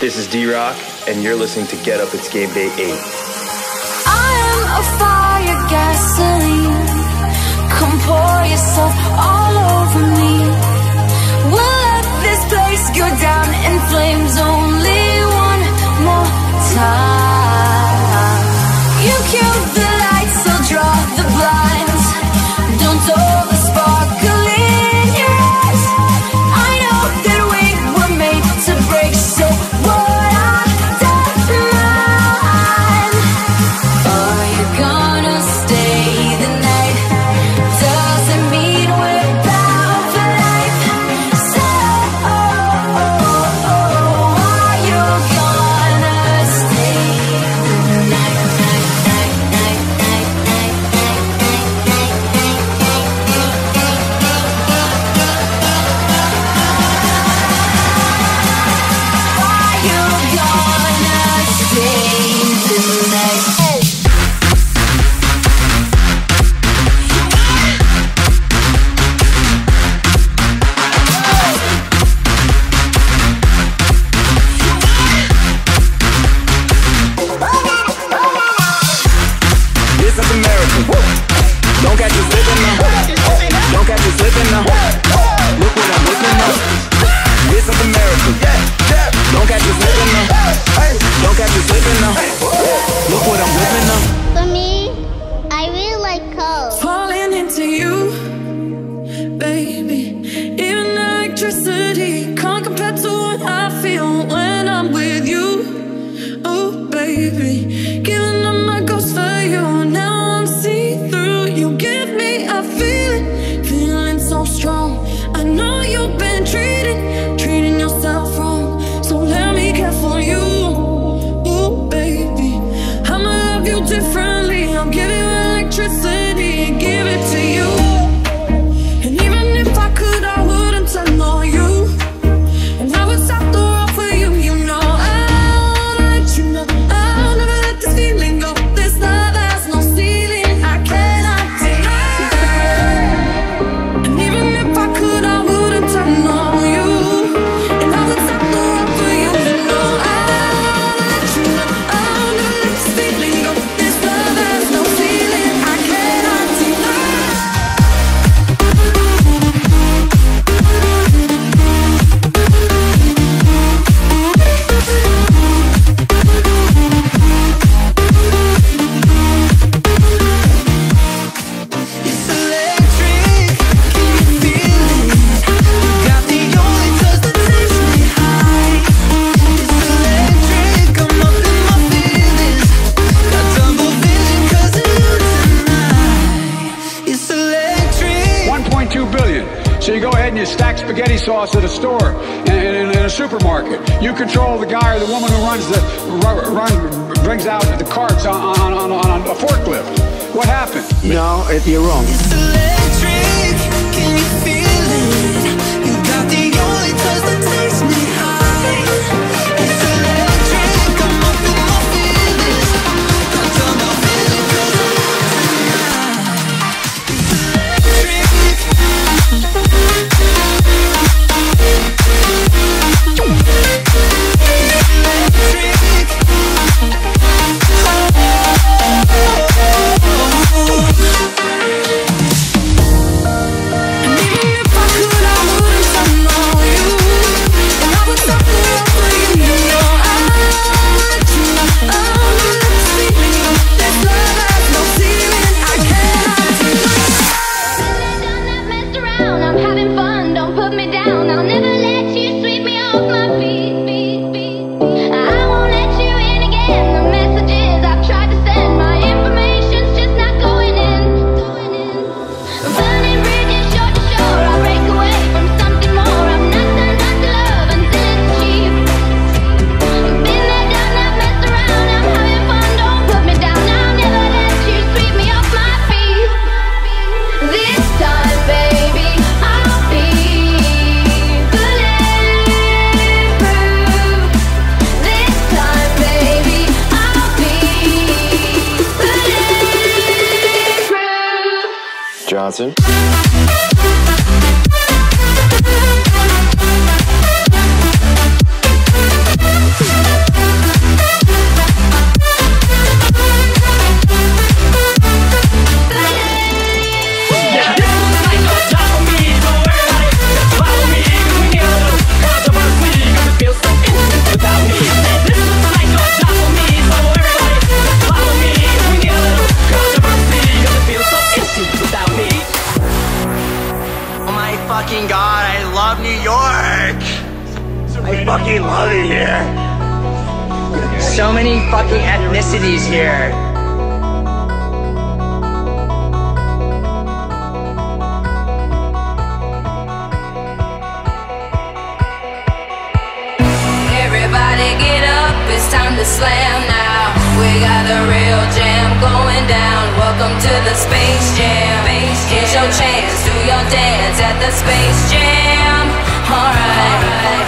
This is D-Rock, and you're listening to Get Up, it's Game Day 8. I am a fire, gasoline. Come pour yourself all over me. We'll let this place go down in flames only one more time. You killed the lights, so draw the blinds. Don't dull the sparkle in your eyes. I know that we were made to break, so what I've done mine. Are you gonna stay the night? Doesn't mean we're bound for life. So are you gonna stay the night? Are you gonna stay the night? This is America. Don't catch you slipping now. Don't catch you slipping now. Look what I'm whipping now. This is America. Don't catch you slipping now. Don't catch you slipping now. Look what I'm whipping now. For me, I really like cold. Falling into you, baby. Even electricity can't compare to what I feel when I'm with you. Oh, baby, giving up my ghost for you. Now I'm see through. You give me a feeling, feeling so strong. I know you've been treating yourself wrong. So let me care for you, oh baby. I'ma love you differently. I'll give you electricity, give it to you. And even if I could, I wouldn't ignore you. And I would stop the world for you, you know. I'll let you know. I'll never let this feeling go. This love has no ceiling. I cannot deny. And even if I could, I wouldn't ignore you. And I would stop the world for you, you know. I'll let you know. I'll never let this feeling go. This love has no ceiling. I cannot deny. It's electric, can you feel it? You got the only touch that takes me high. It's electric, I'm up in my feelings. Got double vision 'cause of you tonight. It's electric. 1.2 billion. So you go ahead and you stack spaghetti sauce at a store and in a supermarket. You control the guy or the woman who runs the brings out the carts on a forklift. What happened? No, you're wrong. It's electric, can you feel it? You got the only touch that takes me high. It's electric, I'm up in my feelings. Got double vision 'cause of you tonight. It's electric. And even if I could, I wouldn't ignore you. And I would stop the world for you, you know. I'll let you know. I'll never let this feeling go. This love has no ceiling. I cannot deny. Mess around, I'm having fun. Don't put me down. I'll never let you sweep me off my feet. I won't let you in again. The messages I've tried to send, my information's just not going in. Burning bridges, shore to shore. I break away from something more. I'm nothing but the love until it's cheap. Been there, done that, messed around. I'm having fun. Don't put me down. I'll never let you sweep me off my feet. This time, baby, I'll be bulletproof. This time, baby, I'll be bulletproof. Johnson. in here. So many fucking ethnicities here. Everybody get up, it's time to slam now. We got a real jam going down. Welcome to the Space Jam. Here's your chance, do your dance at the Space Jam. Alright.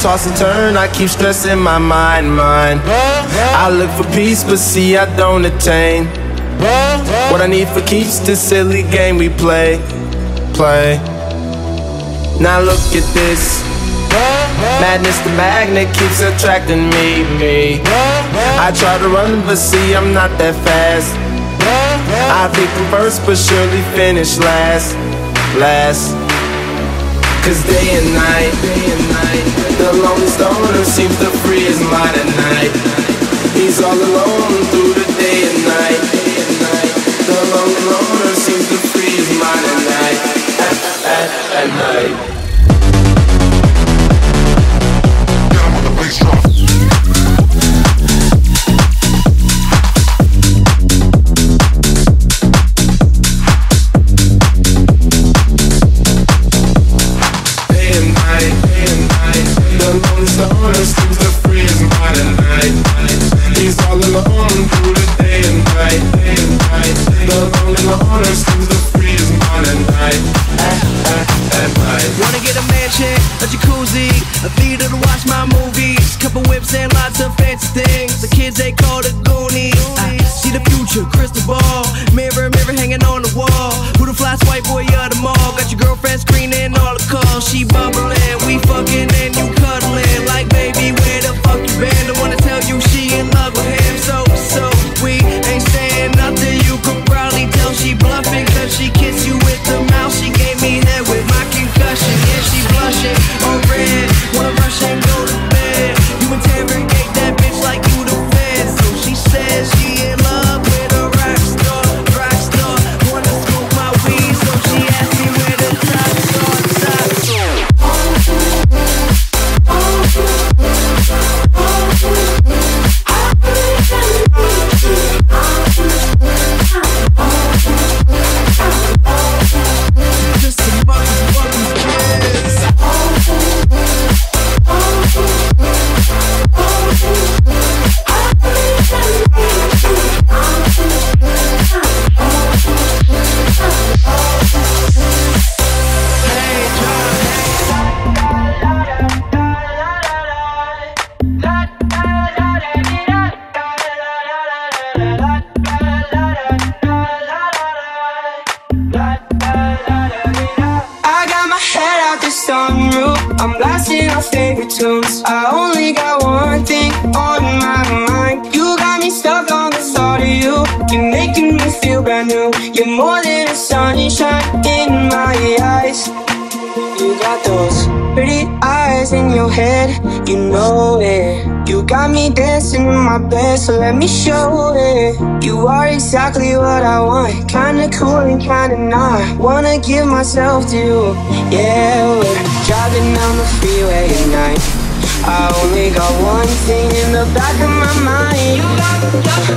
Toss and turn, I keep stressing my mind. I look for peace, but see I don't attain what I need for keeps this silly game we play. Now look at this madness, the magnet keeps attracting me. I try to run, but see I'm not that fast. I think I'm first, but surely finish last. 'Cause day and night, the loneliest loner seems to free his mind at night. He's all alone through the day and night. The loneliest loner seems to free his mind at night. At night. Get him on the bass drum. crystal ball. Mirror, mirror hanging on the wall. Who the flyest white boy of them all? Got your girlfriend screening all the calls. She bubbling, we fucking and you cuddling. Like baby, where the fuck you been? I wanna tell you she in love with him. So we ain't saying nothing. You could probably tell she bluffing, cause she kissed you with the mouth. She gave me head with my concussion. And she blushing on red. Wanna rush and go to bed. You interrogate that bitch like you the fed. So she says she in love with a rock star, wanna smoke my weed. So she asked me where the tops are, tops are. Just a motherfucking kiss. I'm blasting our favorite tunes. I only got one thing on my mind. You got me stuck on the thought of you. You're making me feel brand new. You're more than a sunshine in my eyes. You got those pretty eyes in your head, you know it. You got me dancing in my bed, so let me show it. You are exactly what I want, kinda cool and kinda not. Wanna give myself to you, yeah. We're driving down the freeway at night. I only got one thing in the back of my mind.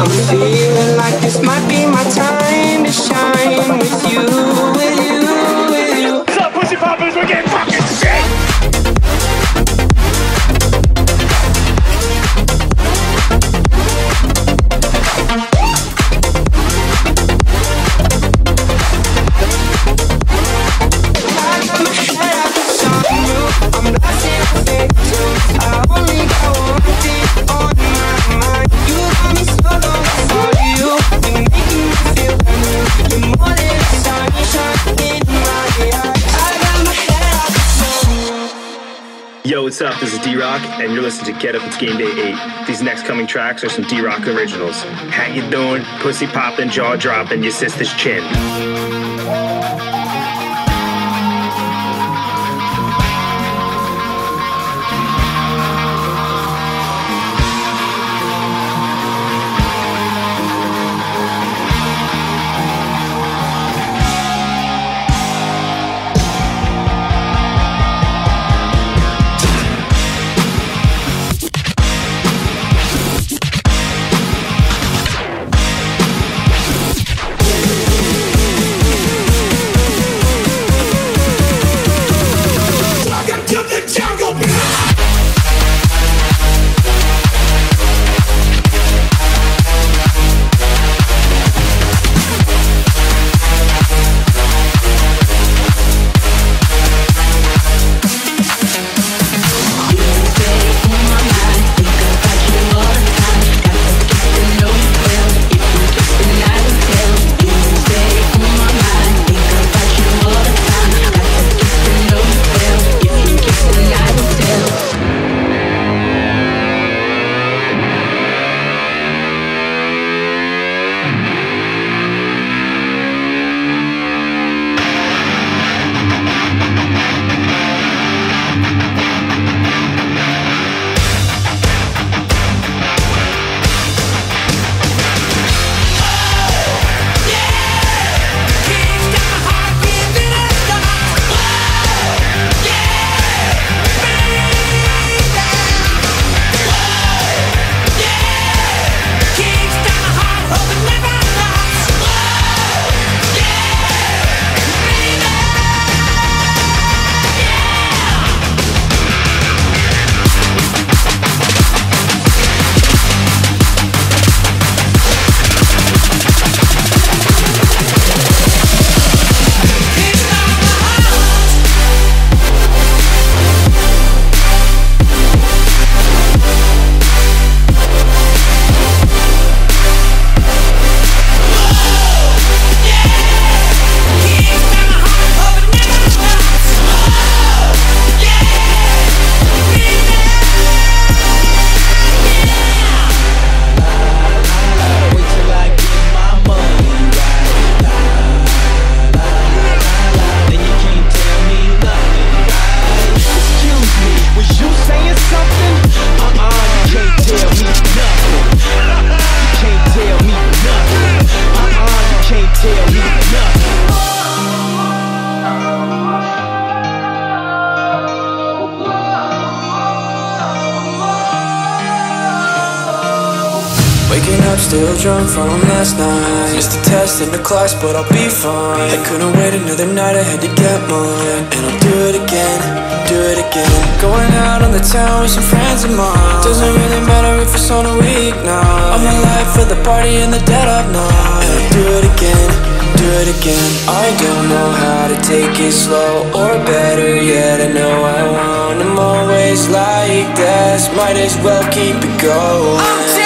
I'm feeling like this might be my time to shine with you, with you, with you. What's up, Pussy Poppers? We're getting fucking shit! Yo, what's up? This is D-Rock, and you're listening to Get Up, It's Game Day 8. These next coming tracks are some D-Rock originals. How you doing? Pussy popping, jaw dropping, your sister's chin. I'm still drunk from last night. Missed the test in the class, but I'll be fine. I couldn't wait another night, I had to get mine. And I'll do it again, do it again. Going out on the town with some friends of mine. Doesn't really matter if it's on a weeknight. I'm alive for the party and the dead of night. And I'll do it again, do it again. I don't know how to take it slow, or better yet, I know I won't. I'm always like this, might as well keep it going.